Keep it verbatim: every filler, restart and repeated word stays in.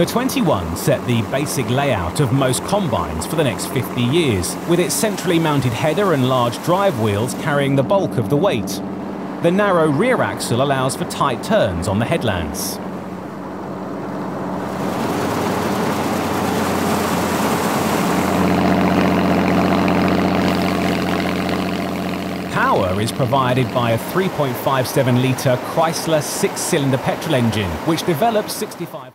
The twenty-one set the basic layout of most combines for the next fifty years, with its centrally mounted header and large drive wheels carrying the bulk of the weight. The narrow rear axle allows for tight turns on the headlands. Power is provided by a three point five seven litre Chrysler six-cylinder petrol engine, which develops sixty-five...